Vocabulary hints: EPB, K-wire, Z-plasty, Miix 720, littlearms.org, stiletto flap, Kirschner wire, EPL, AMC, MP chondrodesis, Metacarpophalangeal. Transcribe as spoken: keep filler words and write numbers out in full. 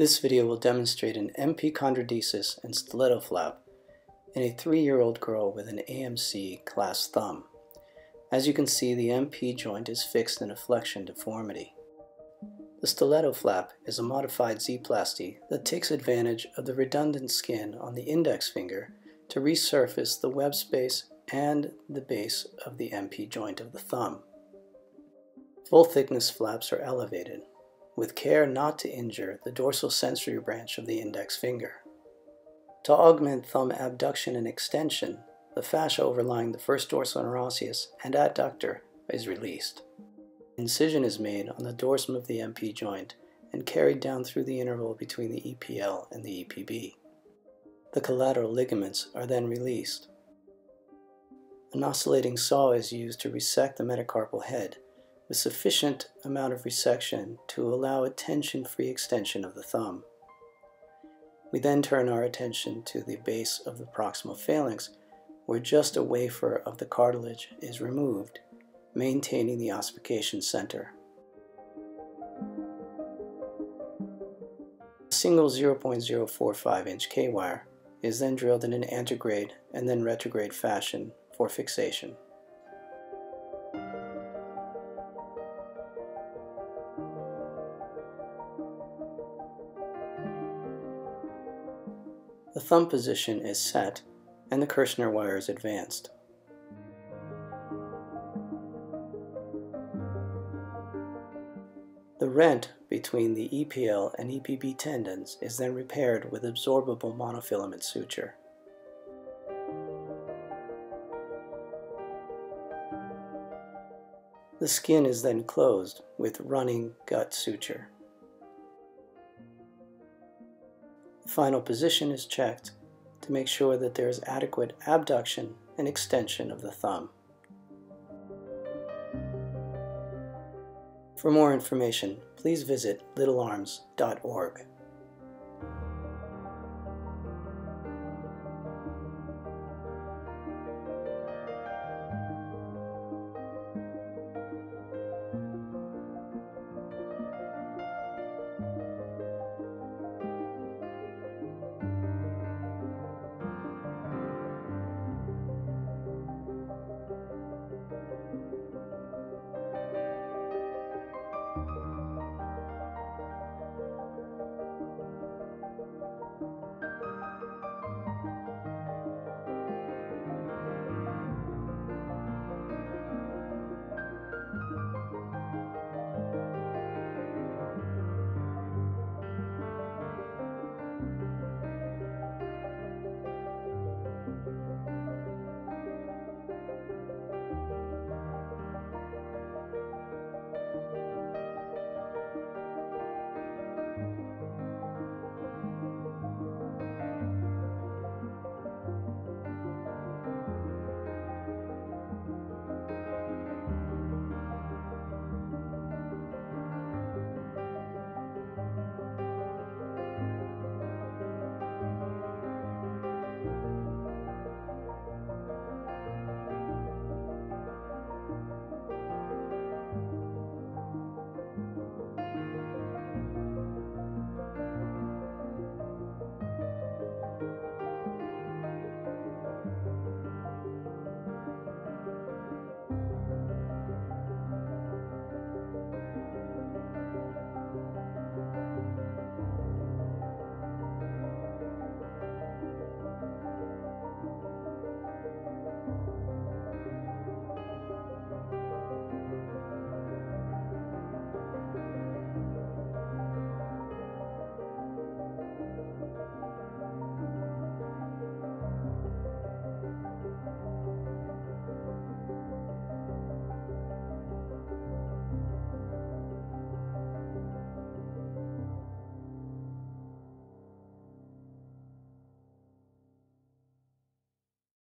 This video will demonstrate an M P chondrodesis and stiletto flap in a three-year-old girl with an A M C class thumb. As you can see, the M P joint is fixed in a flexion deformity. The stiletto flap is a modified Z-plasty that takes advantage of the redundant skin on the index finger to resurface the web space and the base of the M P joint of the thumb. Full-thickness flaps are elevated, with care not to injure the dorsal sensory branch of the index finger. To augment thumb abduction and extension, the fascia overlying the first dorsal interosseous and adductor is released. Incision is made on the dorsum of the M P joint and carried down through the interval between the E P L and the E P B. The collateral ligaments are then released. An oscillating saw is used to resect the metacarpal head, with sufficient amount of resection to allow a tension-free extension of the thumb. We then turn our attention to the base of the proximal phalanx, where just a wafer of the cartilage is removed, maintaining the ossification center. A single zero point zero four five inch K-wire is then drilled in an antegrade and then retrograde fashion for fixation. The thumb position is set and the Kirschner wire is advanced. The rent between the E P L and E P B tendons is then repaired with absorbable monofilament suture. The skin is then closed with running gut suture. Final position is checked to make sure that there is adequate abduction and extension of the thumb. For more information, please visit little arms dot org.